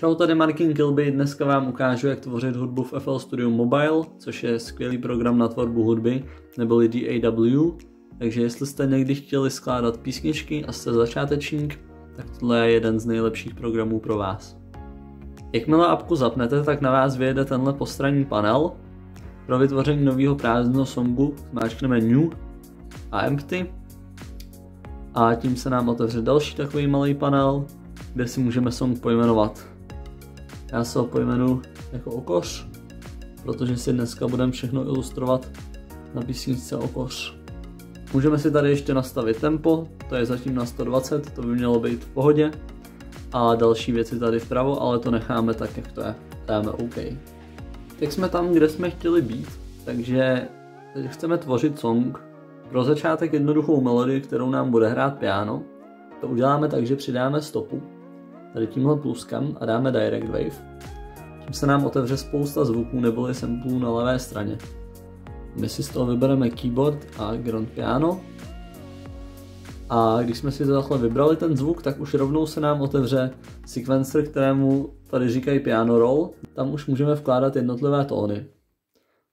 Čau, tady Martin Kilby, dneska vám ukážu, jak tvořit hudbu v FL Studio Mobile, což je skvělý program na tvorbu hudby, neboli DAW. Takže jestli jste někdy chtěli skládat písničky a jste začátečník, tak tohle je jeden z nejlepších programů pro vás. Jakmile appku zapnete, tak na vás vyjede tenhle postranní panel. Pro vytvoření nového prázdného songu zmáčkneme New a Empty. A tím se nám otevře další takový malý panel, kde si můžeme song pojmenovat. Já se ho pojmenuji jako Okoř, protože si dneska budeme všechno ilustrovat na písničce Okoř. Můžeme si tady ještě nastavit tempo, to je zatím na 120, to by mělo být v pohodě. A další věci tady vpravo, ale to necháme tak, jak to je. Dáme OK. Teď jsme tam, kde jsme chtěli být, takže teď chceme tvořit song. Pro začátek jednoduchou melodii, kterou nám bude hrát piano. To uděláme tak, že přidáme stopu tady tímhle pluskem a dáme Direct Wave. Tím se nám otevře spousta zvuků neboli samplů na levé straně. My si z toho vybereme keyboard a grand piano. A když jsme si takhle vybrali ten zvuk, tak už rovnou se nám otevře sequencer, kterému tady říkají Piano Roll. Tam už můžeme vkládat jednotlivé tóny.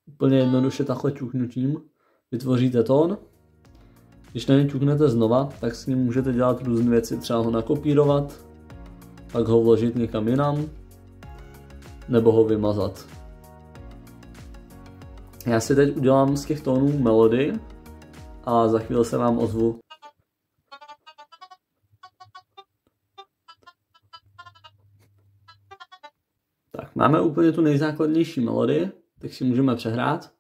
Úplně jednoduše takhle ťuknutím vytvoříte tón. Když na něj ťuknete znova, tak s ním můžete dělat různé věci, třeba ho nakopírovat, pak ho vložit někam jinam, nebo ho vymazat. Já si teď udělám z těch tónů melodii a za chvíli se vám ozvu. Tak, máme úplně tu nejzákladnější melodii, tak si můžeme přehrát.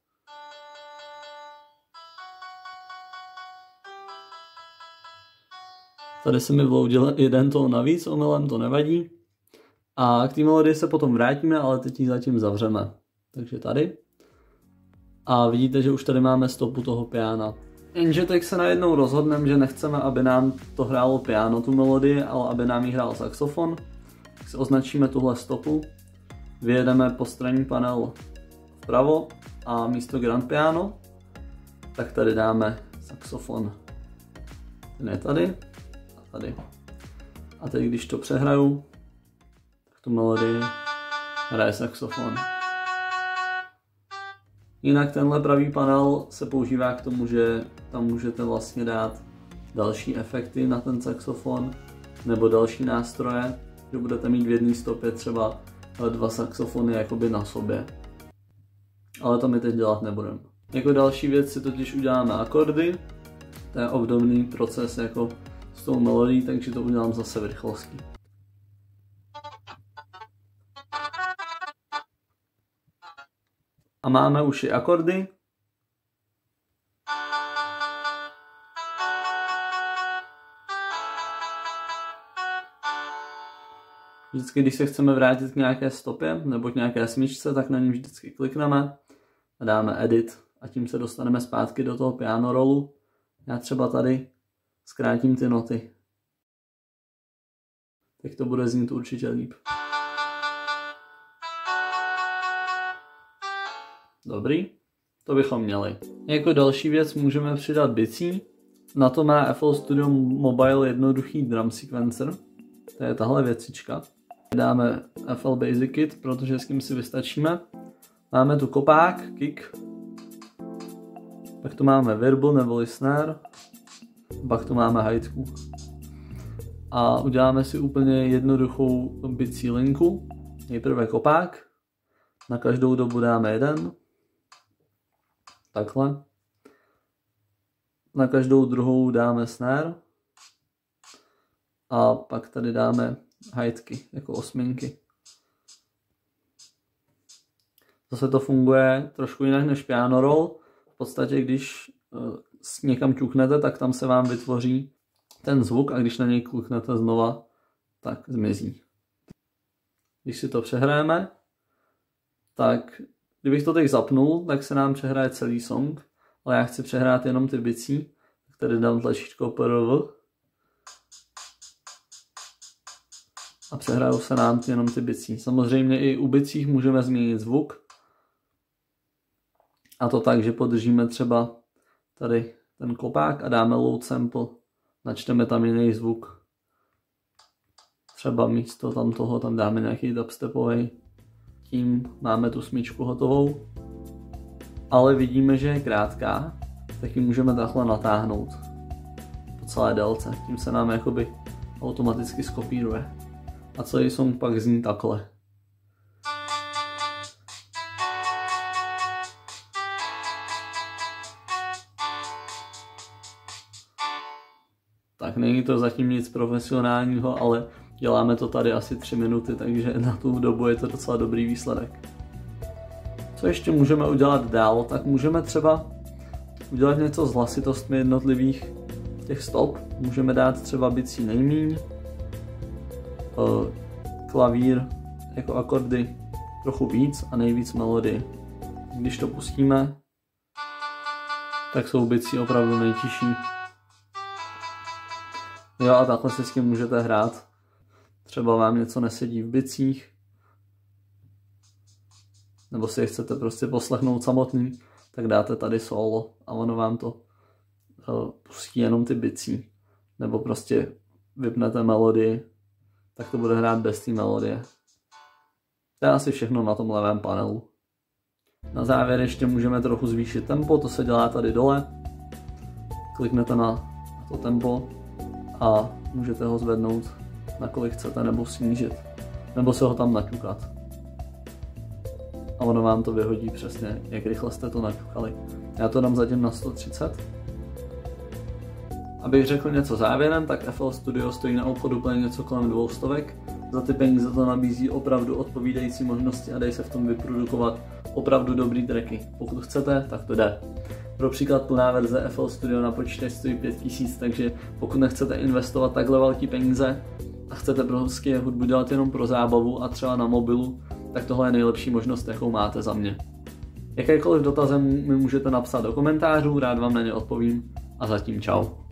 Tady se mi vloudil jeden tón navíc, omylem, to nevadí. A k té melodii se potom vrátíme, ale teď ji zatím zavřeme. Takže tady. A vidíte, že už tady máme stopu toho piana. Jenže teď se najednou rozhodneme, že nechceme, aby nám to hrálo piano, tu melodii, ale aby nám ji hrál saxofon. Tak si označíme tuhle stopu. Vyjedeme postranní panel vpravo a místo grand piano, tak tady dáme saxofon. Ten je tady. Tady. A teď, když to přehraju, tak tu melodii hraje saxofon. Jinak tenhle pravý panel se používá k tomu, že tam můžete vlastně dát další efekty na ten saxofon nebo další nástroje, že budete mít v jedné stopě třeba dva saxofony jakoby na sobě. Ale to my teď dělat nebudeme. Jako další věc si totiž uděláme akordy. To je obdobný proces jako s tou melodií, takže to udělám zase v rychlosti. A máme už i akordy. Vždycky, když se chceme vrátit k nějaké stopě nebo k nějaké smyčce, tak na ní vždycky klikneme a dáme edit a tím se dostaneme zpátky do toho piano rollu. Já třeba tady zkrátím ty noty. Tak to bude znít určitě líp. Dobrý, to bychom měli. Jako další věc můžeme přidat bicí. Na to má FL Studio Mobile jednoduchý drum sequencer. To je tahle věcička. Dáme FL Basic Kit, protože s ním si vystačíme. Máme tu kopák, kick. Pak tu máme virbl neboli snare. Pak tu máme hajtku. A uděláme si úplně jednoduchou bicí linku. Nejprve kopák. Na každou dobu dáme jeden. Takhle. Na každou druhou dáme snare. A pak tady dáme hajtky, jako osminky. Zase to funguje trošku jinak než piano roll. V podstatě, když někam ťuknete, tak tam se vám vytvoří ten zvuk a když na něj kliknete znova, tak zmizí. Když si to přehrajeme, tak kdybych to teď zapnul, tak se nám přehraje celý song, ale já chci přehrát jenom ty bicí, tak tady dám tlačítko PRV a přehrajou se nám jenom ty bicí. Samozřejmě i u bicích můžeme změnit zvuk a to tak, že podržíme třeba tady ten kopák a dáme load sample, načteme tam jiný zvuk. Třeba místo tam toho tam dáme nějaký dubstepový. Tím máme tu smyčku hotovou. Ale vidíme, že je krátká, tak ji můžeme takhle natáhnout po celé délce. Tím se nám jakoby automaticky skopíruje. A celý song pak zní takhle. Tak není to zatím nic profesionálního, ale děláme to tady asi 3 minuty, takže na tu dobu je to docela dobrý výsledek. Co ještě můžeme udělat dál, tak můžeme třeba udělat něco s hlasitostmi jednotlivých těch stop. Můžeme dát třeba bicí nejmíň, klavír jako akordy trochu víc a nejvíc melodii. Když to pustíme, tak jsou bicí opravdu nejtiší. Jo, a takhle si s tím můžete hrát. Třeba vám něco nesedí v bicích, nebo si je chcete prostě poslechnout samotný, tak dáte tady solo a ono vám to pustí jenom ty bicí. Nebo prostě vypnete melodii, tak to bude hrát bez té melodie. To je asi všechno na tom levém panelu. Na závěr ještě můžeme trochu zvýšit tempo, to se dělá tady dole. Kliknete na to tempo a můžete ho zvednout, na kolik chcete, nebo snížit, nebo se ho tam naťukat. A ono vám to vyhodí přesně, jak rychle jste to naťukali. Já to dám zatím na 130. Abych řekl něco závěrem, tak FL Studio stojí na obchodu plně něco kolem 200. Za ty peníze to nabízí opravdu odpovídající možnosti a dají se v tom vyprodukovat opravdu dobrý tracky. Pokud chcete, tak to jde. Pro příklad plná verze FL Studio na počítač stojí 5000, takže pokud nechcete investovat takhle velký peníze a chcete prostě hudbu dělat jenom pro zábavu a třeba na mobilu, tak tohle je nejlepší možnost, jakou máte za mě. Jakékoliv dotazy mi můžete napsat do komentářů, rád vám na ně odpovím a zatím čau.